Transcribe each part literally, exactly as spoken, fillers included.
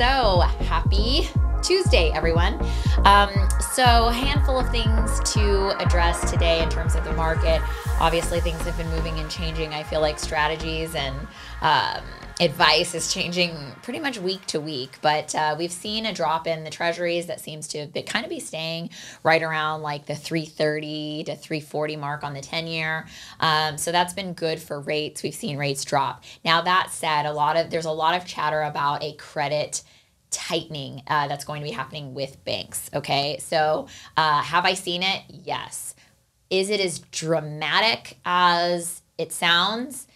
So happy Tuesday, everyone. Um, so a handful of things to address today in terms of the market. Obviously, things have been moving and changing. I feel like strategies and um, advice is changing pretty much week to week, but uh, we've seen a drop in the treasuries that seems to be, kind of be staying right around like the three thirty to three forty mark on the ten year. Um, so that's been good for rates. We've seen rates drop. Now that said, a lot of there's a lot of chatter about a credit tightening uh, that's going to be happening with banks. Okay, so uh, have I seen it? Yes. Is it as dramatic as it sounds?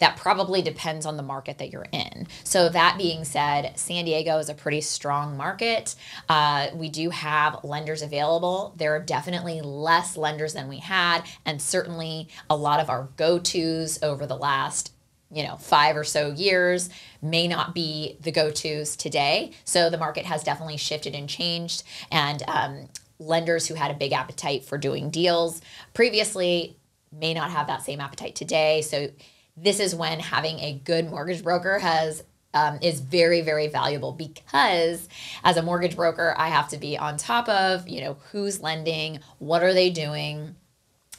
That probably depends on the market that you're in. So that being said, San Diego is a pretty strong market. Uh, we do have lenders available. There are definitely less lenders than we had, and certainly a lot of our go-tos over the last you know, five or so years may not be the go-tos today. So the market has definitely shifted and changed, and um, lenders who had a big appetite for doing deals previously may not have that same appetite today. So this is when having a good mortgage broker has um, is very, very valuable, because as a mortgage broker, I have to be on top of, you know, who's lending, what are they doing,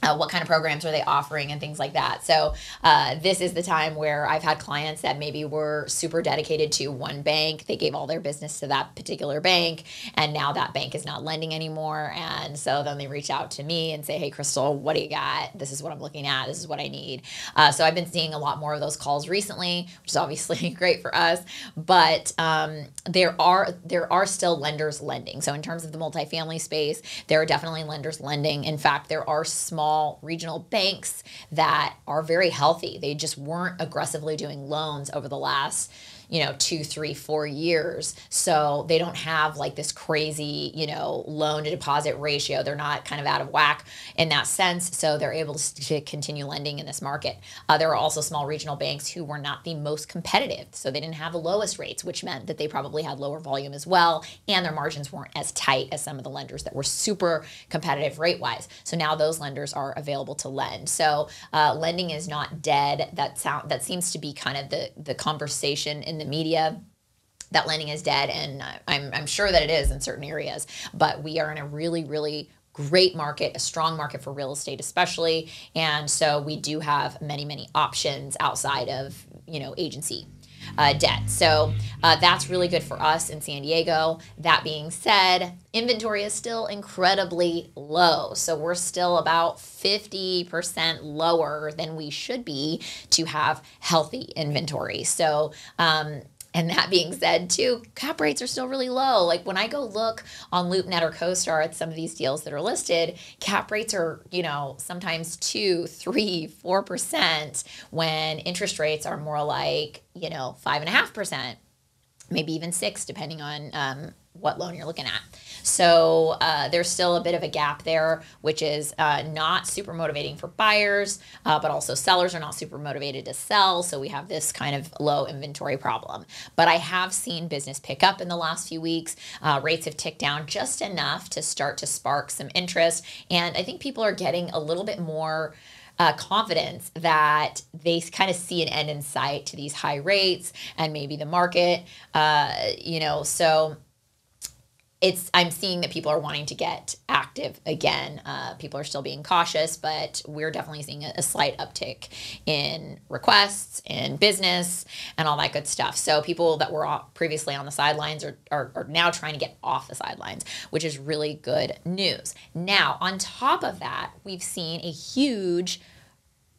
uh, what kind of programs are they offering, and things like that. So uh, this is the time where I've had clients that maybe were super dedicated to one bank. They gave all their business to that particular bank, and now that bank is not lending anymore. And so then they reach out to me and say, hey, Crystal, what do you got? This is what I'm looking at. This is what I need. Uh, so I've been seeing a lot more of those calls recently, which is obviously great for us. But um, there are there are still lenders lending. So in terms of the multifamily space, there are definitely lenders lending. In fact, there are small regional banks that are very healthy. They just weren't aggressively doing loans over the last, you know, two, three, four years. So they don't have like this crazy, you know, loan to deposit ratio. They're not kind of out of whack in that sense. So they're able to continue lending in this market. Uh, there are also small regional banks who were not the most competitive. So they didn't have the lowest rates, which meant that they probably had lower volume as well. And their margins weren't as tight as some of the lenders that were super competitive rate wise. So now those lenders are available to lend. So uh, lending is not dead. That sound, that seems to be kind of the, the conversation in the media, that lending is dead, and I'm, I'm sure that it is in certain areas, but we are in a really, really great market, a strong market for real estate especially, and so we do have many, many options outside of, you know, agency uh, debt. So uh, that's really good for us in San Diego. That being said, inventory is still incredibly low, so we're still about fifty percent lower than we should be to have healthy inventory. So, um, and that being said too, cap rates are still really low. Like when I go look on LoopNet or CoStar at some of these deals that are listed, cap rates are, you know, sometimes two, three, four percent when interest rates are more like, you know, five and a half percent, maybe even six, depending on um, what loan you're looking at. So uh, there's still a bit of a gap there, which is uh, not super motivating for buyers, uh, but also sellers are not super motivated to sell. So we have this kind of low inventory problem. But I have seen business pick up in the last few weeks. Uh, rates have ticked down just enough to start to spark some interest. And I think people are getting a little bit more Uh, confidence that they kind of see an end in sight to these high rates and maybe the market, uh, you know, so it's, I'm seeing that people are wanting to get active again. Uh, people are still being cautious, but we're definitely seeing a, a slight uptick in requests, in business, and all that good stuff. So people that were previously on the sidelines are, are, are now trying to get off the sidelines, which is really good news. Now, on top of that, we've seen a huge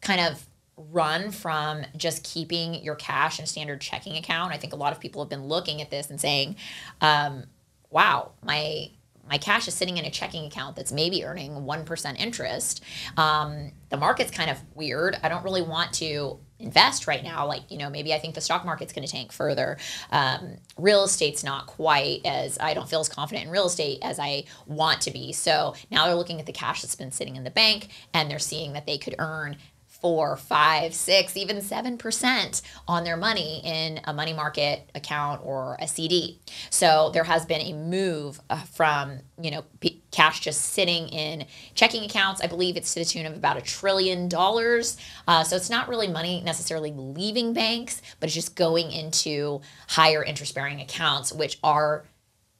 kind of run from just keeping your cash in a standard checking account. I think a lot of people have been looking at this and saying, um, wow, my my cash is sitting in a checking account that's maybe earning one percent interest. Um, the market's kind of weird. I don't really want to invest right now. Like, you know, maybe I think the stock market's going to tank further. Um, real estate's not quite as, I don't feel as confident in real estate as I want to be. So now they're looking at the cash that's been sitting in the bank, and they're seeing that they could earn four, five, six, even seven percent on their money in a money market account or a C D. So there has been a move uh, from, you know, p- cash just sitting in checking accounts. I believe it's to the tune of about a trillion dollars. Uh, so it's not really money necessarily leaving banks, but it's just going into higher interest bearing accounts, which are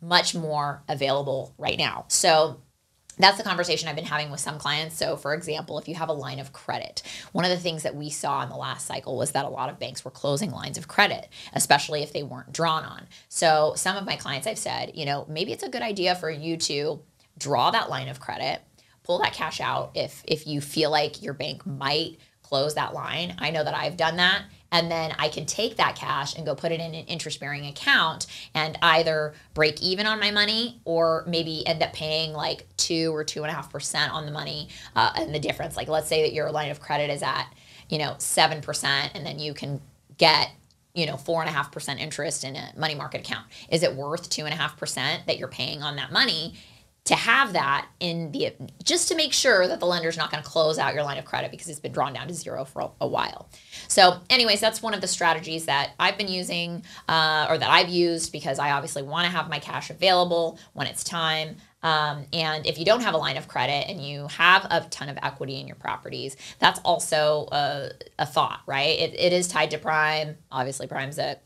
much more available right now. So that's the conversation I've been having with some clients. So for example, if you have a line of credit, one of the things that we saw in the last cycle was that a lot of banks were closing lines of credit, especially if they weren't drawn on. So some of my clients, I've said, you know, maybe it's a good idea for you to draw that line of credit, pull that cash out if if you feel like your bank might close that line. I know that I've done that. And then I can take that cash and go put it in an interest-bearing account and either break even on my money or maybe end up paying like two or two and a half percent on the money uh, and the difference. Like let's say that your line of credit is at, you know, seven percent, and then you can get, you know, four and a half percent interest in a money market account. Is it worth two and a half percent that you're paying on that money to have that in the, just to make sure that the lender's not gonna close out your line of credit because it's been drawn down to zero for a while. So anyways, that's one of the strategies that I've been using uh, or that I've used because I obviously wanna have my cash available when it's time. Um, and if you don't have a line of credit and you have a ton of equity in your properties, that's also a, a thought, right? It, it is tied to prime. Obviously prime's at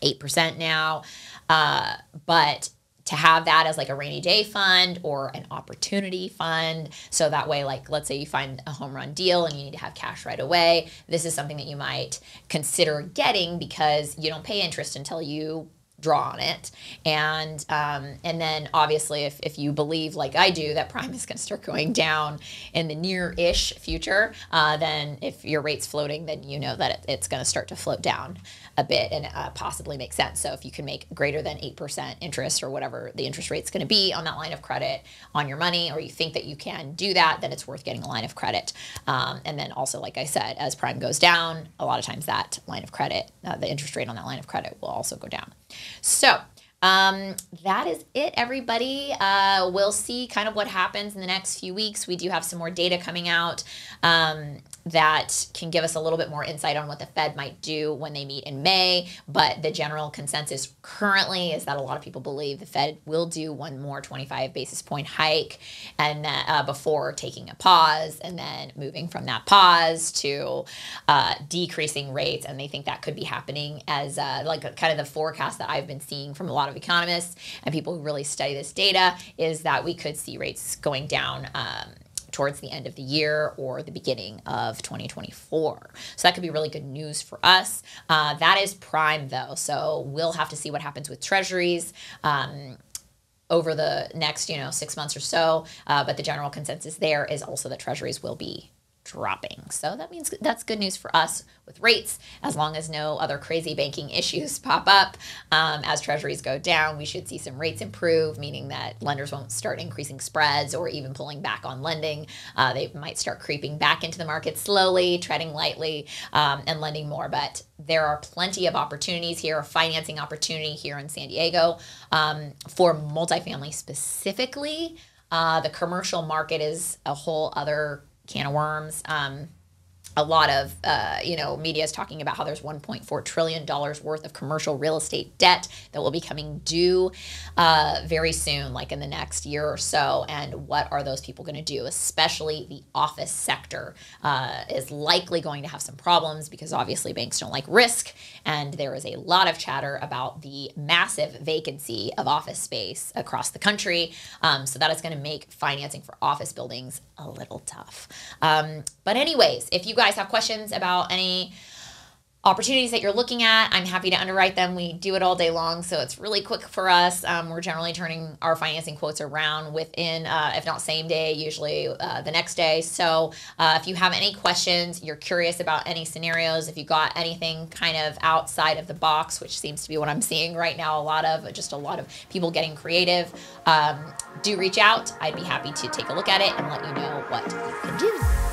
eight percent now, uh, but to have that as like a rainy day fund or an opportunity fund. So that way, like, let's say you find a home run deal and you need to have cash right away. This is something that you might consider getting because you don't pay interest until you draw on it. And um, and then obviously if, if you believe like I do that prime is gonna start going down in the near-ish future, uh, then if your rate's floating, then you know that it, it's gonna start to float down a bit and uh, possibly make sense. So if you can make greater than eight percent interest or whatever the interest rate's gonna be on that line of credit on your money, or you think that you can do that, then it's worth getting a line of credit. Um, and then also, like I said, as prime goes down, a lot of times that line of credit, uh, the interest rate on that line of credit will also go down. So um, that is it, everybody. Uh, we'll see kind of what happens in the next few weeks. We do have some more data coming out um, that can give us a little bit more insight on what the Fed might do when they meet in May. But the general consensus currently is that a lot of people believe the Fed will do one more twenty-five basis point hike and that, uh, before taking a pause and then moving from that pause to uh, decreasing rates. And they think that could be happening as uh, like a, kind of the forecast that I've been seeing from a lot of economists and people who really study this data is that we could see rates going down um, towards the end of the year or the beginning of twenty twenty-four. So that could be really good news for us. Uh, that is prime though. So we'll have to see what happens with treasuries um, over the next, you know, six months or so. Uh, but the general consensus there is also that treasuries will be dropping. So that means that's good news for us with rates. As long as no other crazy banking issues pop up, um, as treasuries go down, we should see some rates improve, meaning that lenders won't start increasing spreads or even pulling back on lending. Uh, they might start creeping back into the market slowly, treading lightly, um, and lending more. But there are plenty of opportunities here, a financing opportunity here in San Diego um, for multifamily specifically. Uh, the commercial market is a whole other can of worms. Um, a lot of, uh, you know, media is talking about how there's one point four trillion dollars worth of commercial real estate debt that will be coming due uh, very soon, like in the next year or so. And what are those people going to do? Especially the office sector uh, is likely going to have some problems because obviously banks don't like risk. And there is a lot of chatter about the massive vacancy of office space across the country. Um, so that is going to make financing for office buildings a little tough. Um, but anyways, if you guys have questions about any opportunities that you're looking at, I'm happy to underwrite them. We do it all day long, so it's really quick for us. Um, we're generally turning our financing quotes around within, uh, if not same day, usually uh, the next day. So uh, if you have any questions, you're curious about any scenarios, if you got anything kind of outside of the box, which seems to be what I'm seeing right now, a lot of, just a lot of people getting creative, um, do reach out. I'd be happy to take a look at it and let you know what you can do.